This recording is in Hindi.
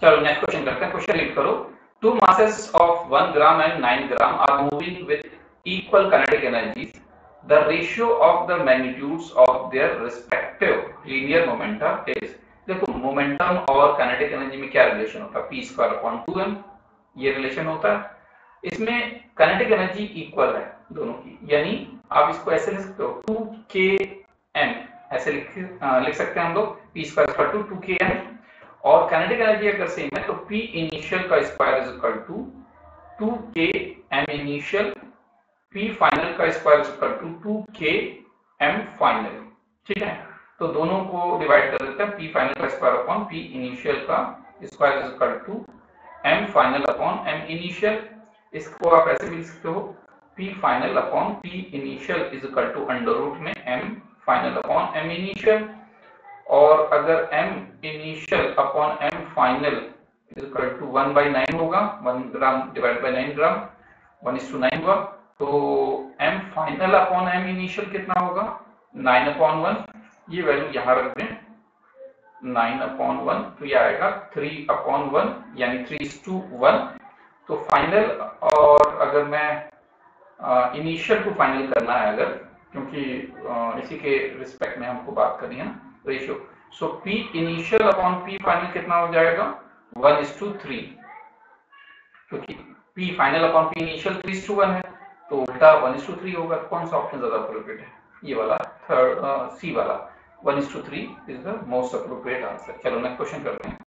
चलो नेक्स्ट क्वेश्चन करते हैं। क्वेश्चन रीड करो। Two masses of 1 gram and 9 gram are moving with equal kinetic energies. The ratio of the magnitudes of their respective linear momentum is. देखो मोमेंटम और काइनेटिक एनर्जी में क्या रिलेशन होता है, p2/2m ये रिलेशन होता है। इसमें काइनेटिक एनर्जी इक्वल है दोनों की, यानी आप इसको ऐसे लिख सकते हो 2km, ऐसे लिख सकते हैं हम लोग p2/2km। और काइनेटिक एनर्जी अगर सेम है तो p इनिशियल का square is equal to 2km initial, p final का square is equal to 2km final. ठीक है, तो दोनों को डिवाइड कर देते हैं, p फाइनल का स्क्वायर अपॉन p इनिशियल का square is equal to m final upon m initial. इसको आप ऐसे भी लिख सकते हो p final upon p initial is equal to under root में m final upon m initial. और अगर m initial upon m final is equal to 1/9 होगा, 1 ग्राम डिवाइड बाय 9 ग्राम 1:9 होगा, तो m final upon m initial कितना होगा 9/1। ये वैल्यू यहाँ रख दें 9/1, तो ये आएगा 3/1 यानी 3:1। तो फाइनल और अगर मैं इनिशियल को फाइनल करना है अगर, क्योंकि इसी के रिस्पेक्ट में हमको बात करनी है ना ratio, so p initial upon p final कितना हो जाएगा 1:3, क्योंकि p final upon p initial 3:1 है, तो उल्टा 1:3 होगा। कौन सा ऑप्शन ज्यादा अप्रोप्रिएट है, ये वाला थर्ड सी वाला 1:3 is the most appropriate answer। चलो नेक्स्ट क्वेश्चन करते हैं।